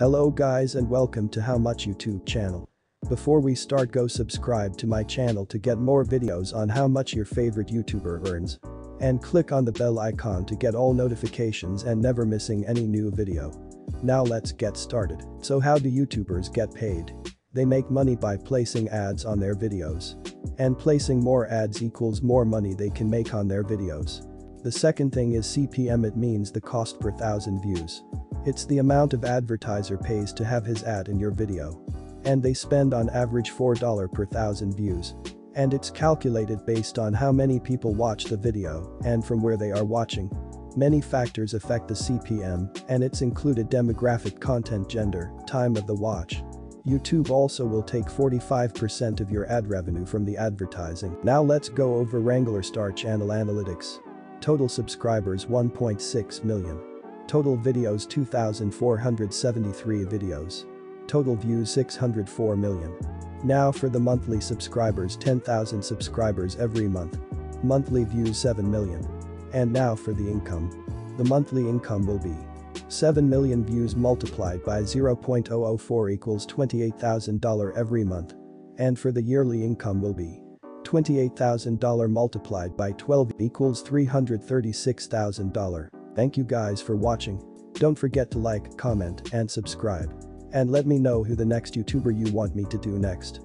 Hello guys and welcome to How Much YouTube channel. Before we start, go subscribe to my channel to get more videos on how much your favorite YouTuber earns. And click on the bell icon to get all notifications and never missing any new video. Now let's get started. So how do YouTubers get paid? They make money by placing ads on their videos. And placing more ads equals more money they can make on their videos. The second thing is CPM. It means the cost per thousand views. It's the amount of advertiser pays to have his ad in your video. And they spend on average $4 per thousand views. And it's calculated based on how many people watch the video and from where they are watching. Many factors affect the CPM, and it's included demographic, content, gender, time of the watch. YouTube also will take 45% of your ad revenue from the advertising. Now let's go over WranglerStar channel analytics. Total subscribers 1.6 million. Total videos 2,473 videos. Total views 604 million. Now for the monthly subscribers, 10,000 subscribers every month. Monthly views 7 million. And now for the income. The monthly income will be 7 million views multiplied by 0.004 equals $28,000 every month. And for the yearly income will be $28,000 multiplied by 12 equals $336,000. Thank you guys for watching. Don't forget to like, comment, and subscribe. And let me know who the next YouTuber you want me to do next.